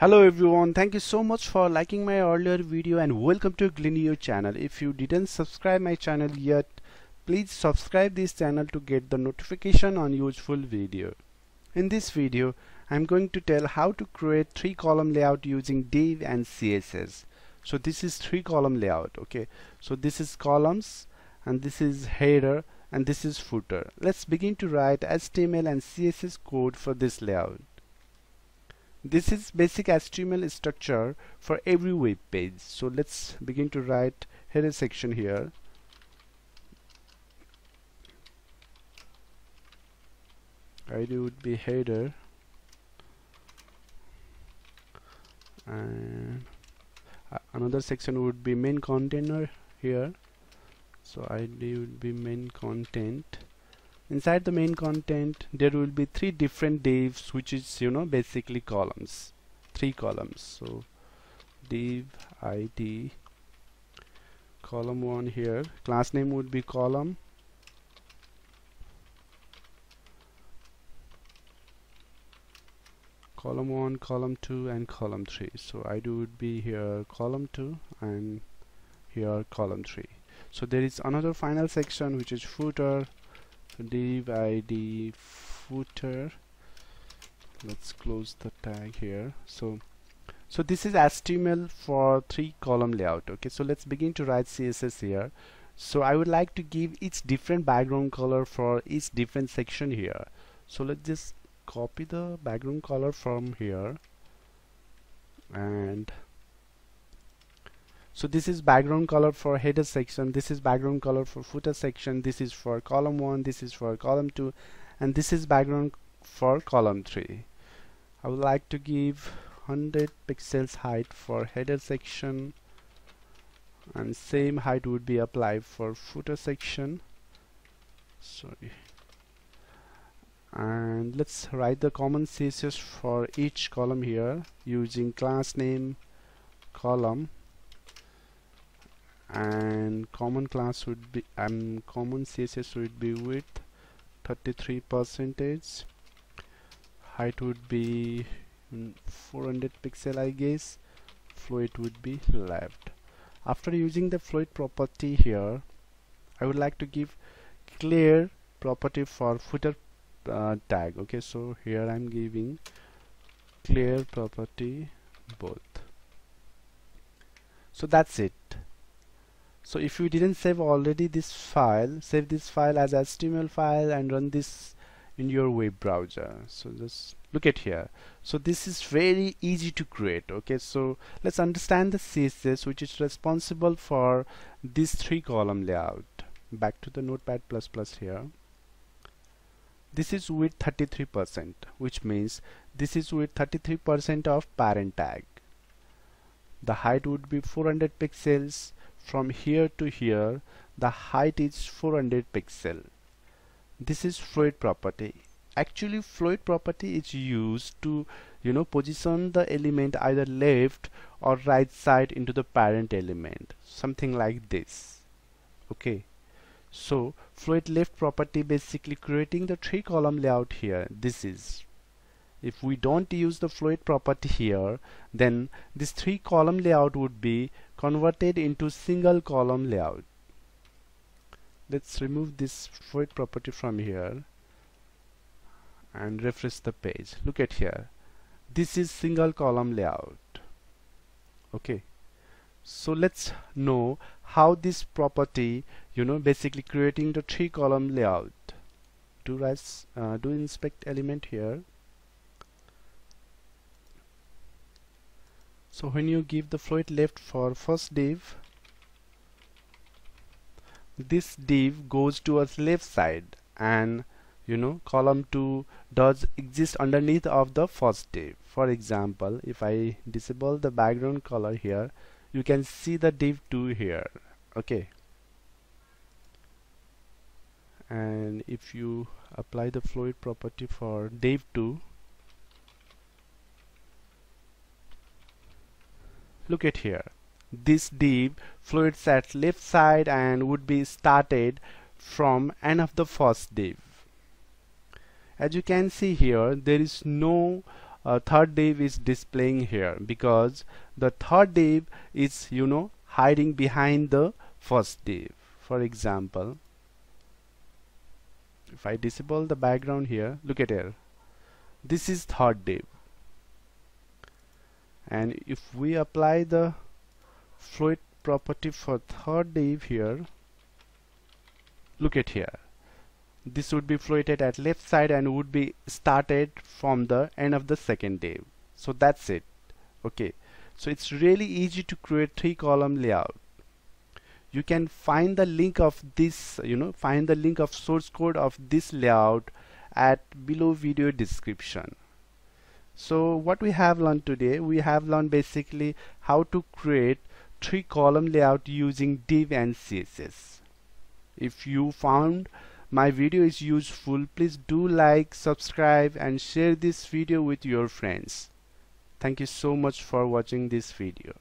Hello everyone, thank you so much for liking my earlier video and welcome to Gleaneo channel. If you didn't subscribe my channel yet, please subscribe this channel to get the notification on useful video. In this video, I'm going to tell how to create 3-column layout using div and CSS. So this is 3-column layout, okay? So this is columns and this is header and this is footer. Let's begin to write HTML and CSS code for this layout. This is basic HTML structure for every web page. So let's begin to write header section here. ID would be header and another section would be main container here. So ID would be main content. Inside the main content there will be 3 different divs, which is basically columns, 3 columns. So div id column 1 here, class name would be column, column 1, column 2 and column 3. So id would be here column 2 and here column 3. So there is another final section which is footer. Div id footer. Let's close the tag here. So this is HTML for 3-column layout. Okay, so let's begin to write CSS here. So I would like to give each different background color for each different section here. So let's just copy the background color from here. And so this is background color for header section, this is background color for footer section, this is for column 1, this is for column 2, and this is background for column 3. I would like to give 100 pixels height for header section and same height would be applied for footer section. Sorry. And let's write the common CSS for each column here using class name column. And common class would be common CSS would be width 33%, height would be 400 pixel I guess, float would be left. After using the float property here, I would like to give clear property for footer tag. Okay, so here I'm giving clear property both. So that's it. So if you didn't save already this file, save this file as HTML file and run this in your web browser. So just look at here. So this is very easy to create. Okay, so let's understand the CSS which is responsible for this 3-column layout. Back to the Notepad++ here. This is with 33%, which means this is with 33% of parent tag. The height would be 400 pixels. From here to here the height is 400 pixel. This is float property. Actually float property is used to position the element either left or right side into the parent element, something like this. Okay, so float left property basically creating the 3-column layout here. This is, if we don't use the float property here, then this 3-column layout would be converted into single column layout. Let's remove this float property from here and refresh the page. Look at here, this is single column layout. Okay, so let's know how this property basically creating the 3-column layout. Do inspect element here. So when you give the float left for first div, this div goes towards left side and column 2 does exist underneath of the first div. For example, if I disable the background color here, you can see the div 2 here. Okay, and if you apply the float property for div 2, look at here, this div floats at left side and would be started from end of the first div. As you can see here, there is no third div is displaying here, because the third div is, you know, hiding behind the first div. For example, if I disable the background here, look at here, this is third div, and if we apply the float property for third div here, look at here, this would be floated at left side and would be started from the end of the second div. So that's it. Okay, so it's really easy to create 3-column layout. You can find the link of this, you know, find the link of source code of this layout at below video description. So what we have learned today, we have learned basically how to create 3-column layout using div and CSS. If you found my video is useful, please do like, subscribe and share this video with your friends. Thank you so much for watching this video.